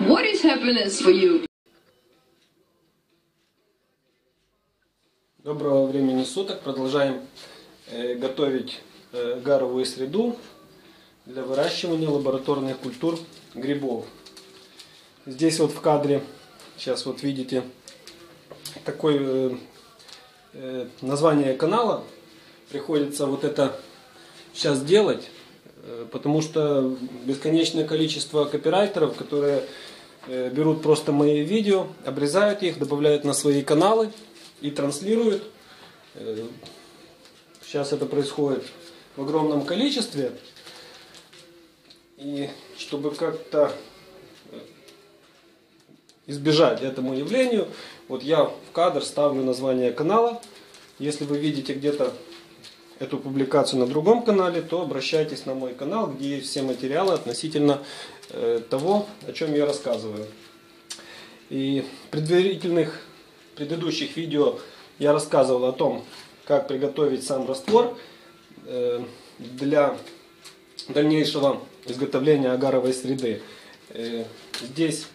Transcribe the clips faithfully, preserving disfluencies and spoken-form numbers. What is happiness for you? Доброго времени суток. Продолжаем э, готовить э, гаровую среду для выращивания лабораторных культур грибов. Здесь вот в кадре, сейчас вот видите, такое э, название канала. Приходится вот это сейчас делать, э, потому что бесконечное количество копирайтеров, которые э, берут просто мои видео, обрезают их, добавляют на свои каналы и транслируют. Сейчас это происходит в огромном количестве. И чтобы как-то избежать этому явлению, вот я в кадр ставлю название канала. Если вы видите где-то эту публикацию на другом канале, то обращайтесь на мой канал, где есть все материалы относительно того, о чем я рассказываю. И предварительных В предыдущих видео я рассказывал о том, как приготовить сам раствор для дальнейшего изготовления агаровой среды. Здесь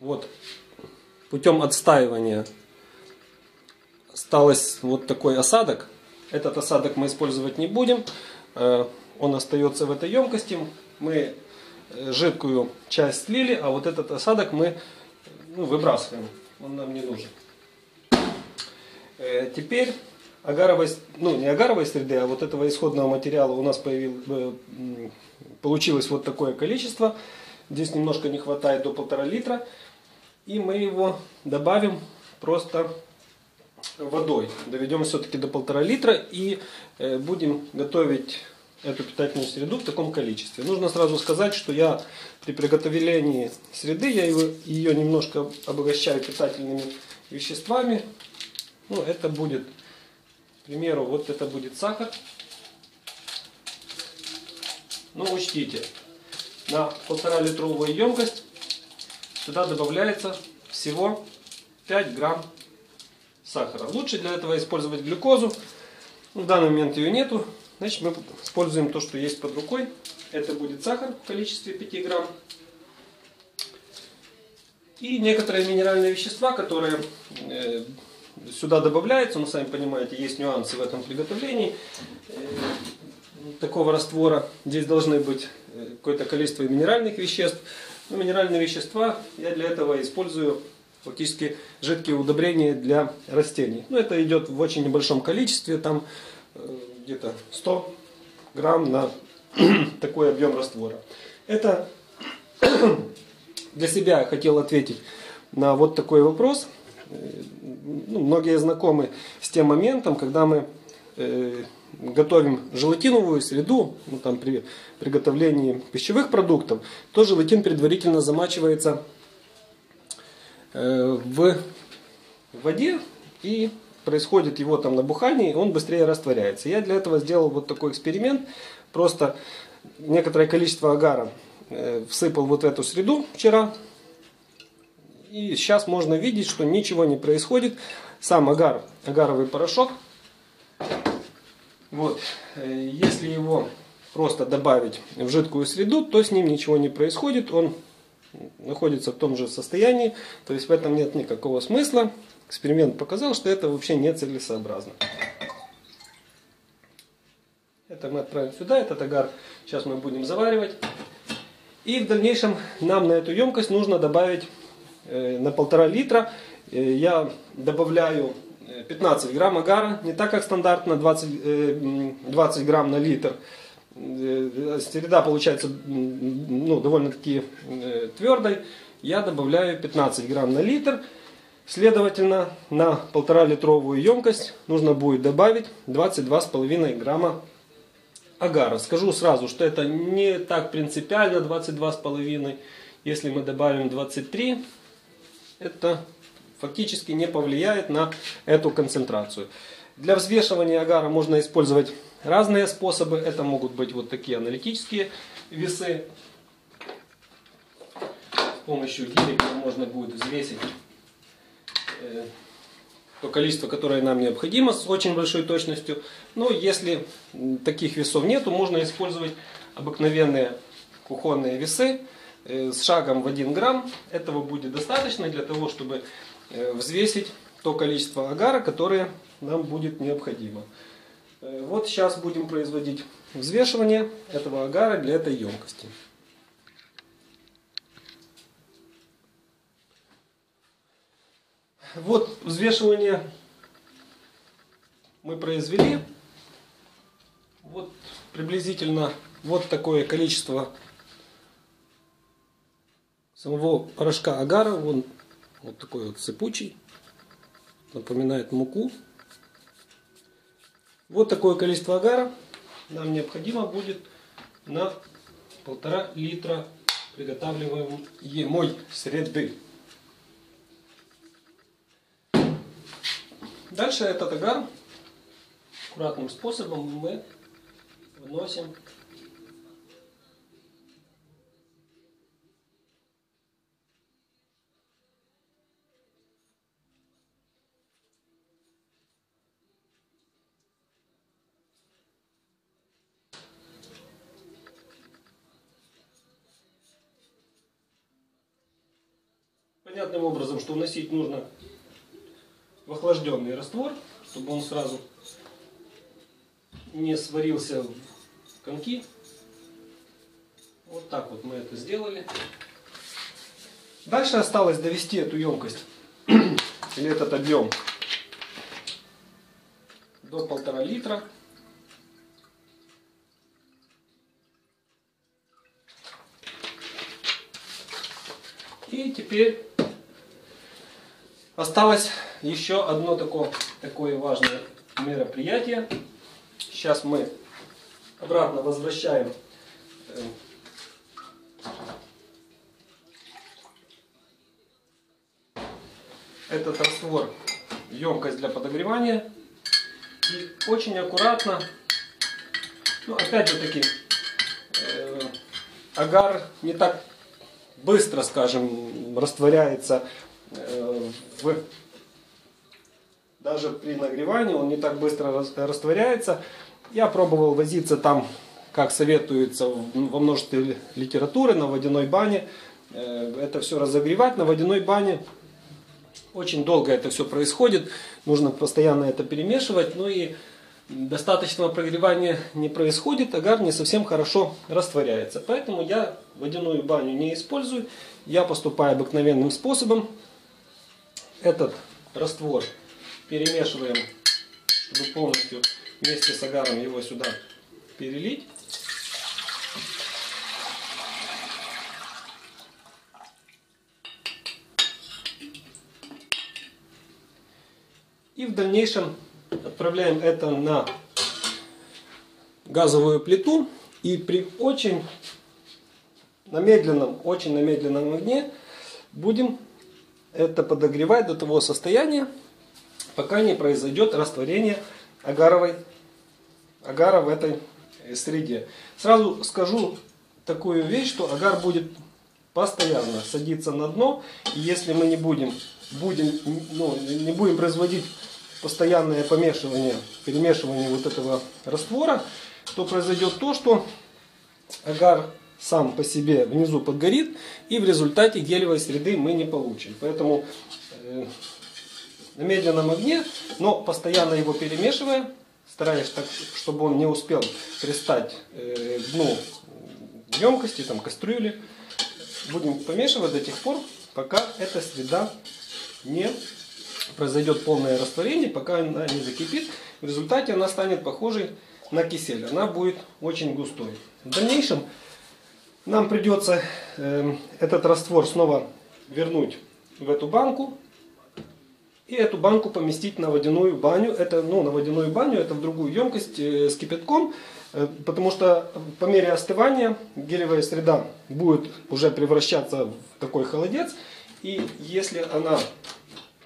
вот путем отстаивания осталось вот такой осадок. Этот осадок мы использовать не будем, он остается в этой емкости. Мы жидкую часть слили, а вот этот осадок мы ну, выбрасываем, он нам не нужен. Теперь агаровой, ну не агаровой среды, а вот этого исходного материала у нас появилось, получилось вот такое количество. Здесь немножко не хватает до полтора литра, и мы его добавим просто водой. Доведем все-таки до полтора литра и будем готовить эту питательную среду в таком количестве. Нужно сразу сказать, что я при приготовлении среды я его, ее немножко обогащаю питательными веществами. Ну, это будет, к примеру, вот это будет сахар. Но учтите, на полторалитровую емкость сюда добавляется всего пять грамм сахара. Лучше для этого использовать глюкозу. В данный момент ее нету. Значит, мы используем то, что есть под рукой. Это будет сахар в количестве пяти грамм. И некоторые минеральные вещества, которые сюда добавляются. Ну, сами понимаете, есть нюансы в этом приготовлении такого раствора. Здесь должны быть какое-то количество минеральных веществ. Но минеральные вещества я для этого использую фактически жидкие удобрения для растений. Но это идет в очень небольшом количестве. Там где-то сто грамм на такой объем раствора. Это для себя я хотел ответить на вот такой вопрос. Ну, многие знакомы с тем моментом, когда мы э, готовим желатиновую среду, ну, там, при приготовлении пищевых продуктов, то желатин предварительно замачивается э, в воде и происходит его там набухание, и он быстрее растворяется. Я для этого сделал вот такой эксперимент. Просто некоторое количество агара э, всыпал вот в эту среду вчера. И сейчас можно видеть, что ничего не происходит. Сам агар, агаровый порошок. Вот. Э, если его просто добавить в жидкую среду, то с ним ничего не происходит. Он находится в том же состоянии. То есть в этом нет никакого смысла. Эксперимент показал, что это вообще не целесообразно. Это мы отправим сюда, этот агар сейчас мы будем заваривать. И в дальнейшем нам на эту емкость нужно добавить э, на полтора литра. Э, я добавляю пятнадцать грамм агара, не так как стандартно двадцать, э, двадцать грамм на литр. Э, среда получается ну, довольно-таки э, твердой. Я добавляю пятнадцать грамм на литр. Следовательно, на полторалитровую емкость нужно будет добавить двадцать два с половиной грамма агара. Скажу сразу, что это не так принципиально двадцать два с половиной. Если мы добавим двадцать три, это фактически не повлияет на эту концентрацию. Для взвешивания агара можно использовать разные способы. Это могут быть вот такие аналитические весы. С помощью гирек можно будет взвесить то количество, которое нам необходимо, с очень большой точностью. Но если таких весов нету, можно использовать обыкновенные кухонные весы с шагом в один грамм. Этого будет достаточно для того, чтобы взвесить то количество агара, которое нам будет необходимо. Вот сейчас будем производить взвешивание этого агара для этой емкости. Вот взвешивание мы произвели. Вот приблизительно вот такое количество самого порошка агара. Он вот такой вот сыпучий, напоминает муку. Вот такое количество агара нам необходимо будет на полтора литра приготавливаемой среды. Дальше этот агар аккуратным способом мы вносим понятным образом, что вносить нужно в охлажденный раствор, чтобы он сразу не сварился в конки. Вот так вот мы это сделали. Дальше осталось довести эту емкость или этот объем до полтора литра. И теперь осталось еще одно такое, такое важное мероприятие. Сейчас мы обратно возвращаем этот раствор в емкость для подогревания. И очень аккуратно, ну, опять же таки, э, агар не так быстро, скажем, растворяется э, в... Даже при нагревании он не так быстро растворяется. Я пробовал возиться там, как советуется во множестве литературы, на водяной бане. Это все разогревать на водяной бане. Очень долго это все происходит. Нужно постоянно это перемешивать. Ну и достаточного прогревания не происходит. Агар не совсем хорошо растворяется. Поэтому я водяную баню не использую. Я поступаю обыкновенным способом. Этот раствор перемешиваем, чтобы полностью вместе с агаром его сюда перелить. И в дальнейшем отправляем это на газовую плиту. И при очень намедленном, очень намедленном огне будем это подогревать до того состояния, пока не произойдет растворение агаровой, агара в этой среде. Сразу скажу такую вещь, что агар будет постоянно садиться на дно. И если мы не будем, будем, ну, не будем производить постоянное помешивание, перемешивание вот этого раствора, то произойдет то, что агар сам по себе внизу подгорит, и в результате гелевой среды мы не получим. Поэтому... Э, на медленном огне, но постоянно его перемешивая, стараясь так, чтобы он не успел пристать э, к дну емкости, там, кастрюли. Будем помешивать до тех пор, пока эта среда не произойдет полное растворение, пока она не закипит. В результате она станет похожей на кисель, она будет очень густой. В дальнейшем нам придется э, этот раствор снова вернуть в эту банку. И эту банку поместить на водяную баню, это, ну, на водяную баню, это в другую емкость с кипятком, потому что по мере остывания гелевая среда будет уже превращаться в такой холодец, и если она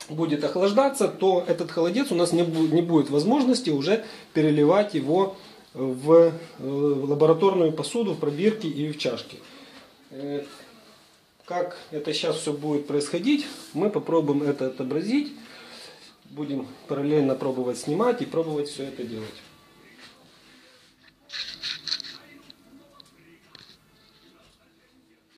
будет охлаждаться, то этот холодец у нас не будет, не будет возможности уже переливать его в лабораторную посуду, в пробирки и в чашки. Как это сейчас все будет происходить, мы попробуем это отобразить. Будем параллельно пробовать снимать и пробовать все это делать.